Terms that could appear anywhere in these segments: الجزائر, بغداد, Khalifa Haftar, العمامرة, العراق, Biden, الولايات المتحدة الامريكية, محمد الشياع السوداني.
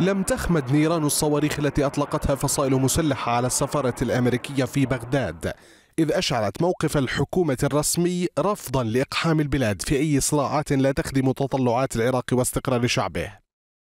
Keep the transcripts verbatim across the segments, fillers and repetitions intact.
لم تخمد نيران الصواريخ التي أطلقتها فصائل مسلحة على السفارة الأمريكية في بغداد، إذ أشعلت موقف الحكومة الرسمي رفضا لإقحام البلاد في أي صراعات لا تخدم تطلعات العراق واستقرار شعبه.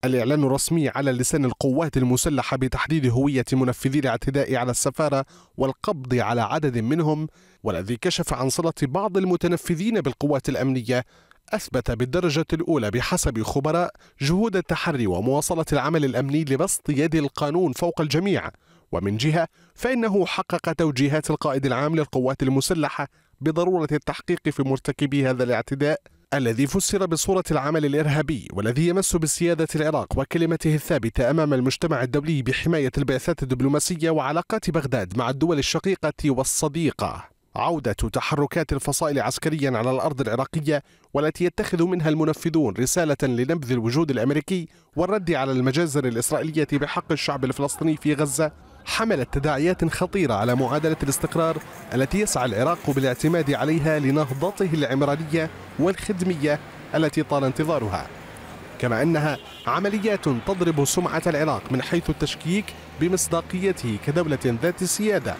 الإعلان الرسمي على لسان القوات المسلحة بتحديد هوية منفذي الاعتداء على السفارة والقبض على عدد منهم، والذي كشف عن صلة بعض المتنفذين بالقوات الأمنية، أثبت بالدرجة الأولى بحسب خبراء جهود التحري ومواصلة العمل الأمني لبسط يد القانون فوق الجميع. ومن جهة فإنه حقق توجيهات القائد العام للقوات المسلحة بضرورة التحقيق في مرتكبي هذا الاعتداء الذي فسر بصورة العمل الإرهابي، والذي يمس بسيادة العراق وكلمته الثابتة أمام المجتمع الدولي بحماية البعثات الدبلوماسية وعلاقات بغداد مع الدول الشقيقة والصديقة، عودة تحركات الفصائل عسكريا على الأرض العراقية، والتي يتخذ منها المنفذون رسالة لنبذ الوجود الأمريكي والرد على المجازر الإسرائيلية بحق الشعب الفلسطيني في غزة، حملت تداعيات خطيرة على معادلة الاستقرار التي يسعى العراق بالاعتماد عليها لنهضته العمرانية والخدمية التي طال انتظارها. كما أنها عمليات تضرب سمعة العراق من حيث التشكيك بمصداقيته كدولة ذات سيادة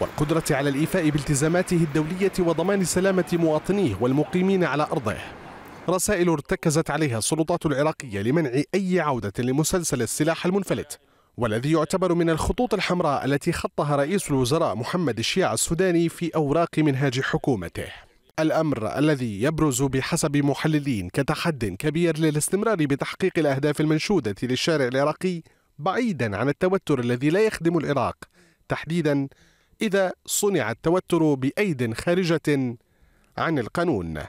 والقدرة على الإيفاء بالتزاماته الدولية وضمان سلامة مواطنيه والمقيمين على أرضه. رسائل ارتكزت عليها السلطات العراقية لمنع أي عودة لمسلسل السلاح المنفلت، والذي يعتبر من الخطوط الحمراء التي خطها رئيس الوزراء محمد الشياع السوداني في أوراق منهاج حكومته. الأمر الذي يبرز بحسب محللين كتحد كبير للاستمرار بتحقيق الأهداف المنشودة للشارع العراقي، بعيدا عن التوتر الذي لا يخدم العراق، تحديدا إذا صنع التوتر بأيد خارجة عن القانون.